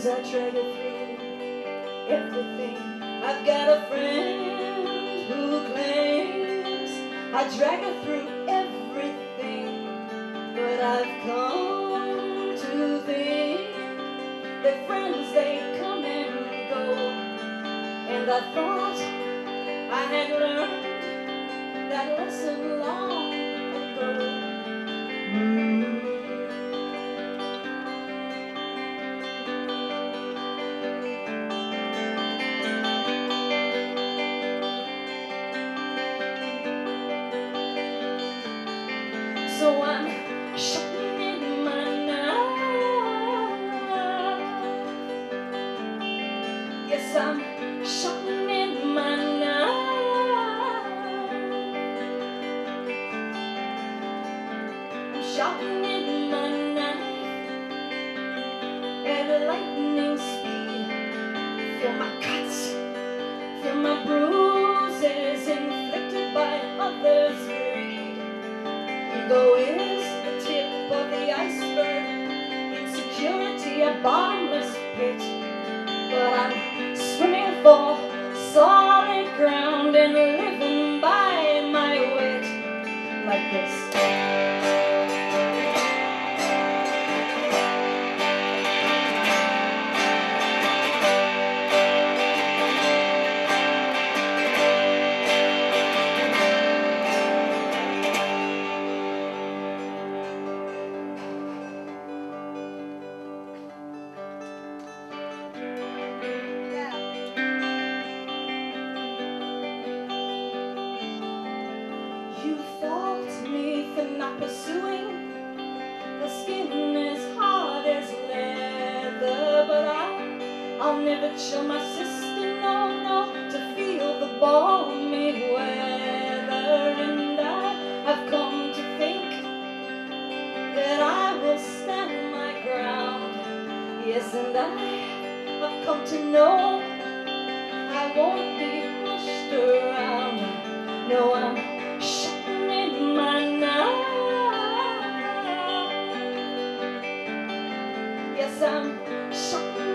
things I try to feel, everything. I've got a friend who claims I drag her through everything, but I've come to think that friends, they come and go. And I thought I had learned that lesson long ago. So I'm shooting in my knife. Yes, I'm shooting in my knife. I'm shooting in my knife at a lightning speed. Feel my cuts, feel my bruises inflicted by others' greed. Ego is the tip of the iceberg, insecurity a bottomless pit. But I'm swimming for solid ground and living by my wit, like this. You fault me for not pursuing. The skin is hard as leather, but I'll never chill my sister, no, to feel the balmy weather. And I've come to think that I will stand my ground. Yes, and I've come to know I won't be pushed around. No, I'm shooting in my knife. Yes, I'm shooting.